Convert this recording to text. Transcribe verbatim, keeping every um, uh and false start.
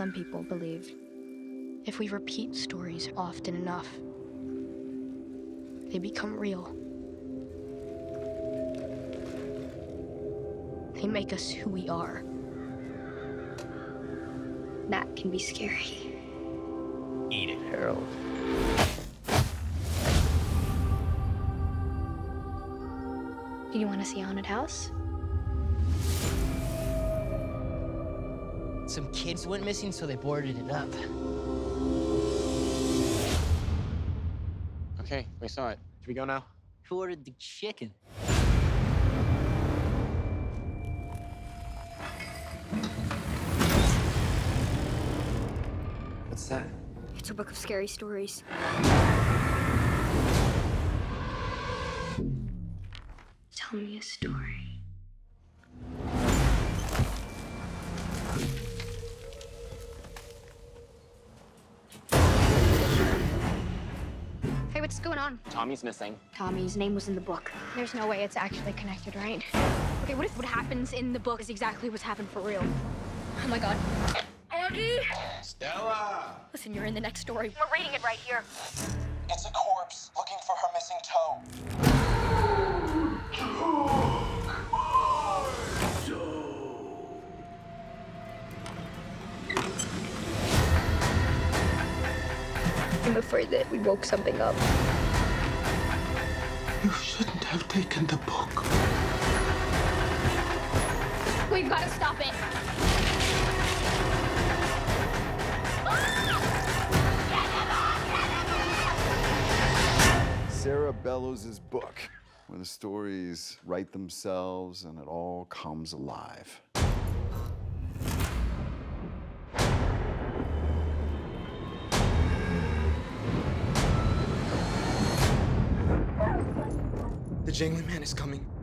some people believe, if we repeat stories often enough, they become real. They make us who we are. That can be scary. Eat it, Harold. Do you want to see Haunted House? Some kids went missing, so they boarded it up. Okay, we saw it. Should we go now? Who ordered the chicken? What's that? It's a book of scary stories. Tell me a story. What's going on? Tommy's missing. Tommy's name was in the book. There's no way it's actually connected, right? Okay, what if what happens in the book is exactly what's happened for real? Oh my God. Aggie! Stella! Listen, you're in the next story. We're reading it right here. It's a corpse looking for her missing toe. I'm afraid that we woke something up. You shouldn't have taken the book. We've got to stop it. Sarah Bellows' book, where the stories write themselves and it all comes alive. The Jangling Man is coming.